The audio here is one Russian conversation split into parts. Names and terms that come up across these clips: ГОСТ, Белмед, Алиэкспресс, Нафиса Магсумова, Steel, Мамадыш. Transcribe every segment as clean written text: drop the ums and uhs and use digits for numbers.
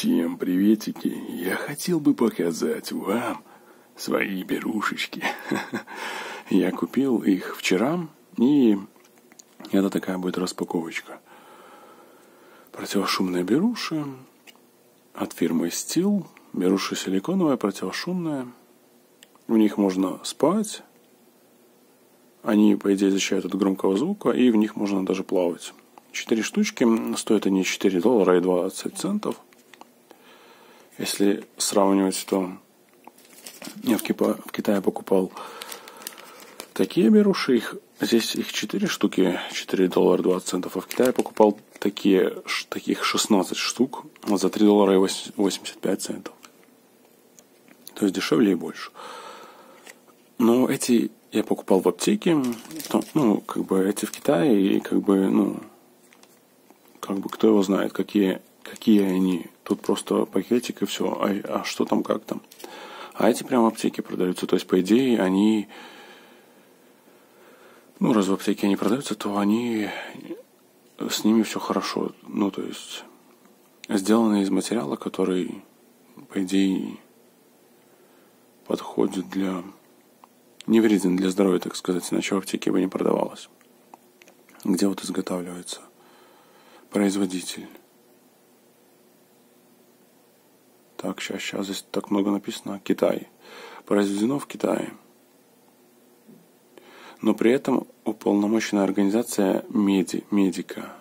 Всем приветики! Я хотел бы показать вам свои берушечки. Я купил их вчера, и это такая будет распаковочка. Противошумная беруши от фирмы Steel. Беруши силиконовая, противошумная. В них можно спать. Они, по идее, защищают от громкого звука, и в них можно даже плавать. 4 штучки, стоят они $4.20. Если сравнивать, то я в Китае покупал такие беруши, здесь их 4 штуки, $4.20, а в Китае покупал таких 16 штук за $3.85. То есть дешевле и больше. Но эти я покупал в аптеке, эти в Китае, и кто его знает, какие они. Тут просто пакетик и все. А что там, как там? А эти прям в аптеке продаются. То есть, по идее, они... Ну, раз в аптеке они продаются, то они... С ними все хорошо. Ну, то есть, сделаны из материала, который, по идее, подходит для... Не вреден для здоровья, так сказать. Иначе в аптеке бы не продавалось. Где вот изготавливается? Производитель. Так, сейчас здесь так много написано. Китай. Произведено в Китае. Но при этом уполномоченная организация медика.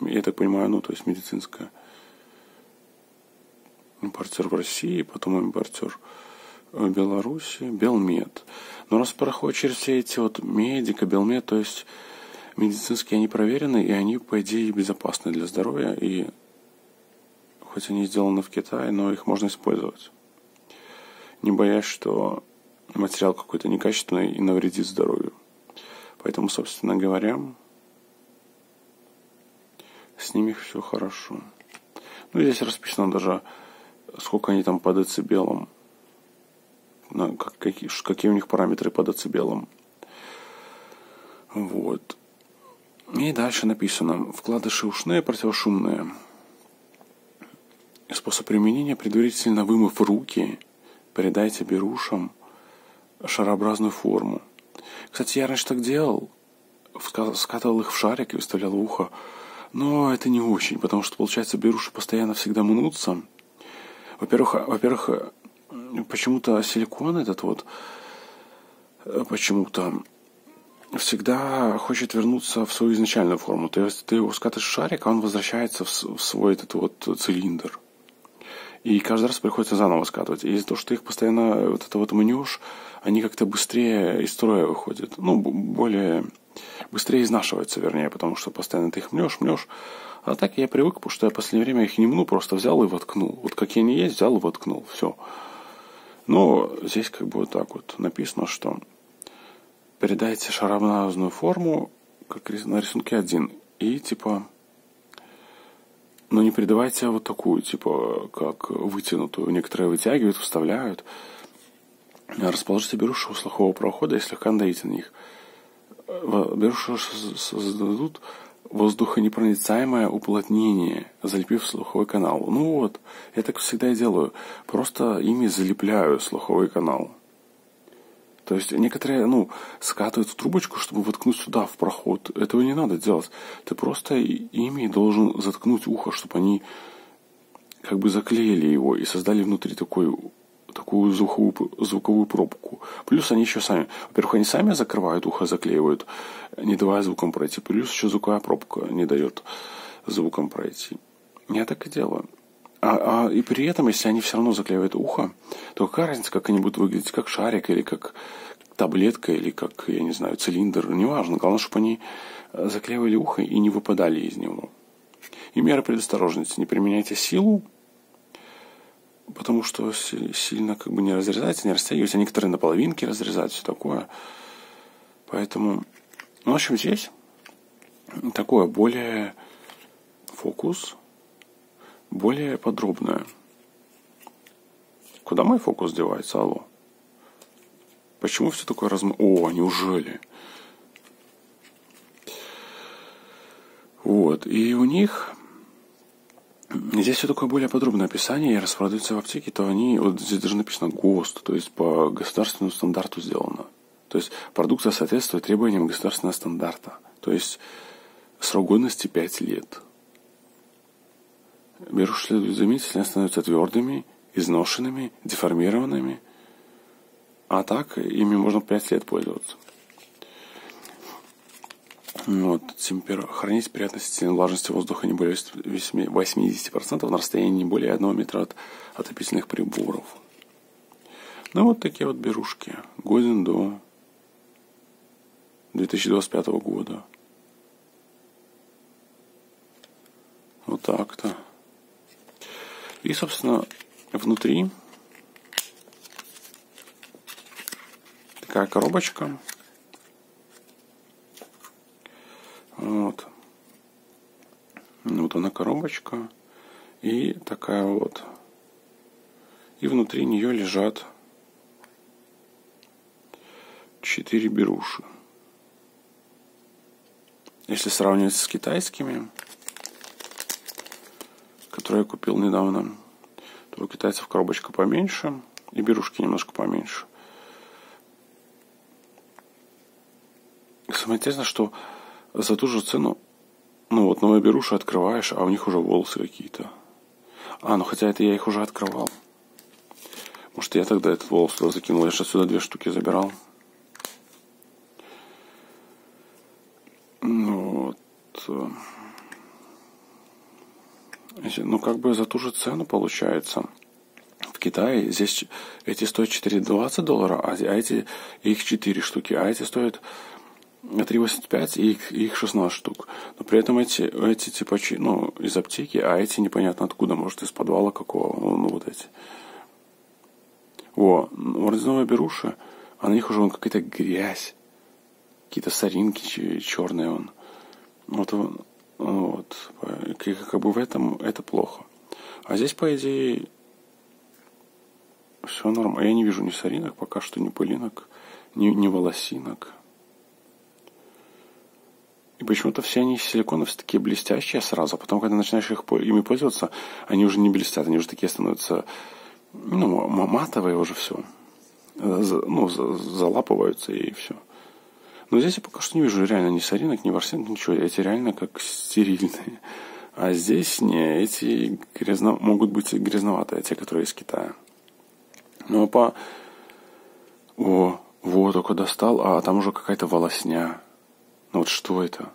Я так понимаю, то есть медицинская. Импортер в России, потом импортер в Беларуси. Белмед. Но раз проходит через все эти медика, Белмед, то есть... Медицинские они проверены, и они, по идее, безопасны для здоровья. И хоть они сделаны в Китае, но их можно использовать. Не боясь, что материал какой-то некачественный и навредит здоровью. Поэтому, собственно говоря, с ними все хорошо. Ну, здесь расписано даже, сколько они там по децибелам. Какие у них параметры по децибелам. Вот. И дальше написано. Вкладыши ушные, противошумные. Способ применения. Предварительно вымыв руки, придайте берушам шарообразную форму. Кстати, я раньше так делал. Скатывал их в шарик и выставлял в ухо. Но это не очень, потому что, получается, беруши постоянно всегда мнутся. Во-первых, почему-то силикон этот почему-то всегда хочет вернуться в свою изначальную форму. То есть ты его скатываешь в шарик, а он возвращается в свой цилиндр. И каждый раз приходится заново скатывать. И из-за того, что ты их постоянно мнешь, они как-то быстрее из строя выходят. Ну, быстрее изнашиваются, вернее, потому что постоянно ты их мнешь. А так я привык, потому что я в последнее время их не мну, просто взял и воткнул. Вот какие они есть, взял и воткнул. Все. Но здесь написано, что передайте шарообразную форму, как на рисунке 1. И но не придавайте такую, как вытянутую. Некоторые вытягивают, вставляют. Расположите беруши у слухового прохода и слегка надавите на них. Беруши создадут воздухонепроницаемое уплотнение, залепив слуховой канал. Я так всегда и делаю. Просто ими залепляю слуховой канал. То есть некоторые, скатывают в трубочку, чтобы воткнуть сюда, в проход. Этого не надо делать. Ты просто ими должен заткнуть ухо, чтобы они заклеили его и создали внутри такую звуковую пробку. Плюс они еще сами... Во-первых, они сами закрывают ухо, заклеивают, не давая звуком пройти. Плюс еще звуковая пробка не дает звуком пройти. Я так и делаю. И при этом, если они все равно заклеивают ухо, то какая разница, как они будут выглядеть, как шарик, или как таблетка, или как, я не знаю, цилиндр, неважно. Главное, чтобы они заклеивали ухо и не выпадали из него. И меры предосторожности. Не применяйте силу, потому что сильно не разрезайте, не растягивайте. Некоторые на половинки разрезают, все такое. Поэтому, в общем, здесь такое более фокус... Более подробное. Куда мой фокус девается? Алло. Почему все такое О, неужели? И у них Здесь все такое более подробное описание, и раз продаются в аптеке, то они, вот здесь даже написано ГОСТ, то есть по государственному стандарту сделано. То есть продукция соответствует требованиям государственного стандарта. То есть срок годности 5 лет. Беруши следует заметить, если они становятся твердыми, изношенными, деформированными. А так ими можно 5 лет пользоваться. Вот, хранить при относительной влажности воздуха не более 80% на расстоянии не более 1 метра от отопительных приборов. Ну вот такие вот берушки. Годен до 2025 года. Вот так-то. И, собственно, внутри такая коробочка. Вот. Вот она, коробочка. И такая вот. И внутри нее лежат 4 беруши. Если сравнивать с китайскими, которые я купил недавно, то у китайцев коробочка поменьше и берушки немножко поменьше. Самое интересное, что за ту же цену, ну вот новые беруши открываешь, а у них уже волосы какие-то. А, ну хотя это я их уже открывал. Может, я тогда этот волос туда закинул, я же отсюда 2 штуки забирал. Вот. Ну, как бы за ту же цену получается. В Китае здесь эти стоят $4.20, а эти, их 4 штуки, а эти стоят $3.85 и их 16 штук. Но при этом эти типа, ну, из аптеки, а эти непонятно откуда, может, из подвала какого, ну, вот эти. О, вроде новая беруши, а на них уже какая-то грязь. Какие-то соринки черные он. Вот, вот. Как бы в этом это плохо. А здесь, по идее, все нормально. Я не вижу ни соринок, пока что ни пылинок, ни волосинок. И почему-то все они силиконовые, все такие блестящие сразу. Потом, когда начинаешь ими пользоваться, они уже не блестят, они уже такие становятся, ну, матовые уже все. Ну, залапываются и все. Но здесь я пока что не вижу реально ни соринок, ни ворсинок, ничего. Эти реально как стерильные. А здесь не, эти могут быть грязноватые, те, которые из Китая. Ну, а по... О, вот, только достал, а там уже какая-то волосня. Ну, вот что это?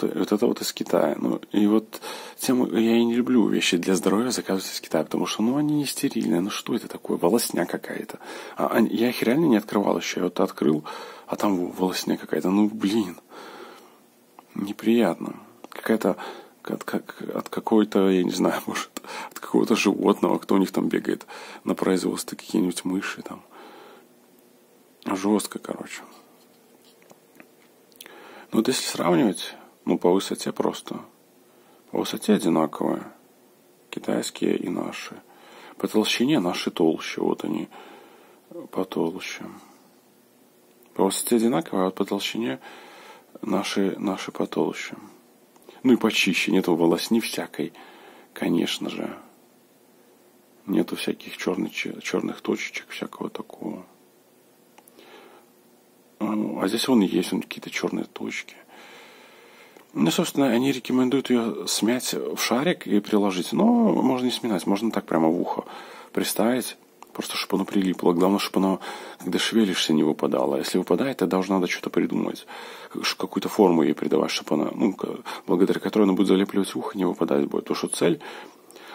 Вот это вот из Китая. Ну, и вот тем я и не люблю вещи для здоровья заказывать из Китая, потому что, ну, они не стерильные. Ну, что это такое? Волосня какая-то. А я их реально не открывал еще. Я вот открыл... А там волосня какая-то, ну блин, неприятно. Какая-то, от какой-то, я не знаю, может, от какого-то животного, кто у них там бегает на производстве, какие-нибудь мыши там. Жестко, короче. Ну вот если сравнивать, ну по высоте просто. По высоте одинаковые, китайские и наши. По толщине наши толще, вот они потолще. По высоте одинаковые, а вот по толщине наши потолще. Ну и почище. Нету волосни всякой, конечно же. Нету всяких черных точечек, всякого такого. А здесь вон есть какие-то черные точки. Ну, собственно, они рекомендуют ее смять в шарик и приложить. Но можно не сминать, можно так прямо в ухо приставить. Просто, чтобы оно прилипло. Главное, чтобы оно, когда шевелишься, не выпадало. Если выпадает, тогда уже надо что-то придумать. Какую-то форму ей придавать, чтобы она, ну, благодаря которой она будет залепливать ухо, не выпадать будет. Потому что цель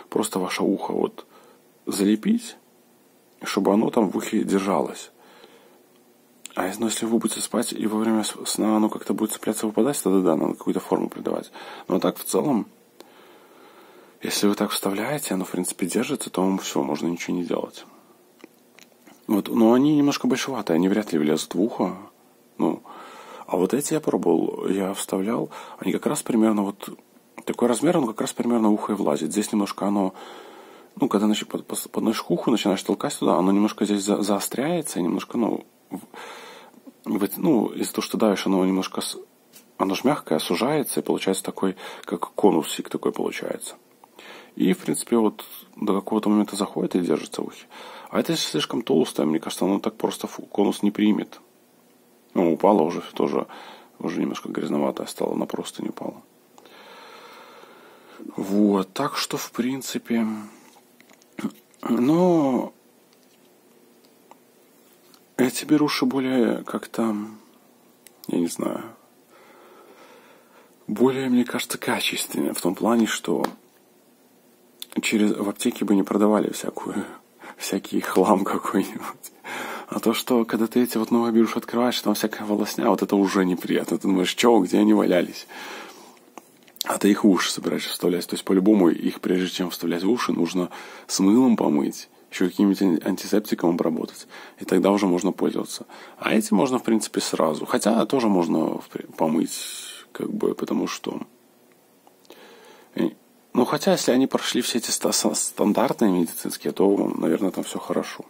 просто ваше ухо вот залепить, чтобы оно там в ухе держалось. А если вы будете спать и во время сна оно как-то будет цепляться, выпадать, тогда да, надо какую-то форму придавать. Но так в целом, если вы так вставляете, оно в принципе держится, то вам все, можно ничего не делать. Вот, но они немножко большеватые, они вряд ли влезут в ухо. Ну, а вот эти я пробовал, я вставлял, они как раз примерно вот такой размер, он как раз примерно в ухо и влазит. Здесь немножко оно, ну, когда подносишь к уху, начинаешь толкать туда, оно немножко здесь заостряется, и немножко, ну, из-за того, что давишь, оно немножко, оно же мягкое, сужается, и получается такой, как конусик такой получается. И, в принципе, вот до какого-то момента заходит и держится в ухе. А это слишком толстое, мне кажется, оно так просто конус не примет. Ну, упало уже, тоже немножко грязноватое стало, она просто не упала. Вот, так что, в принципе, но эти беруши более как-то, я не знаю, более, мне кажется, качественные. В том плане, что в аптеке бы не продавали всякий хлам какой-нибудь. А то, что когда ты эти вот новые беруши открываешь, там всякая волосня, вот это уже неприятно. Ты думаешь, чё, где они валялись? А ты их в уши собираешься вставлять. То есть, по-любому, их, прежде чем вставлять в уши, нужно с мылом помыть, еще каким-нибудь антисептиком обработать. И тогда уже можно пользоваться. А эти можно, в принципе, сразу. Хотя тоже можно помыть, как бы, потому что... Ну, хотя, если они прошли все эти стандартные медицинские, то, наверное, там все хорошо.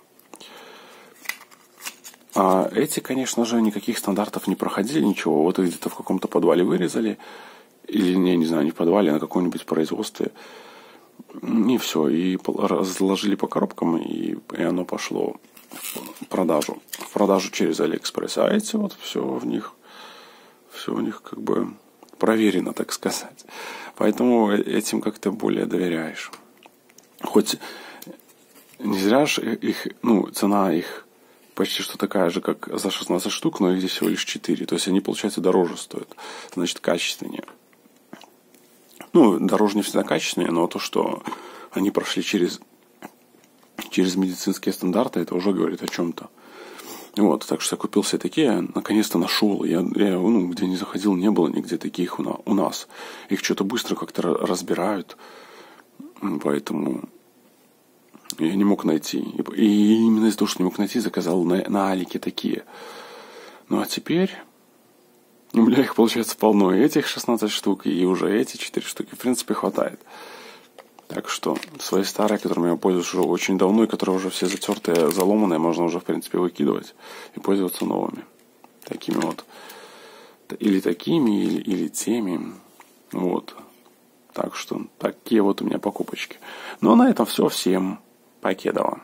А эти, конечно же, никаких стандартов не проходили, ничего. Вот их где-то в каком-то подвале вырезали. Или, я не знаю, не в подвале, а на каком-нибудь производстве. И все. И разложили по коробкам, и оно пошло в продажу. В продажу через Алиэкспресс. А эти вот все в них как бы проверено, так сказать. Поэтому этим как-то более доверяешь. Хоть не зря же их, ну, цена их почти что такая же, как за 16 штук, но их здесь всего лишь 4. То есть они, получается, дороже стоят. Значит, качественнее. Ну, дороже не всегда качественнее, но то, что они прошли через медицинские стандарты, это уже говорит о чем-то. Вот, так что я купил все такие, наконец-то нашел. Я ну, где не заходил, не было нигде таких у нас. Их что-то быстро как-то разбирают, поэтому я не мог найти. И именно из-за того, что не мог найти, заказал на Алике такие. Ну, а теперь... У меня их, получается, полно. И этих 16 штук, и уже эти 4 штуки. В принципе, хватает. Так что свои старые, которыми я пользуюсь уже очень давно, и которые уже все затертые, заломанные, можно уже, в принципе, выкидывать и пользоваться новыми. Такими вот. Или такими, или теми. Вот. Так что такие вот у меня покупочки. Ну, а на этом все. Всем покедова.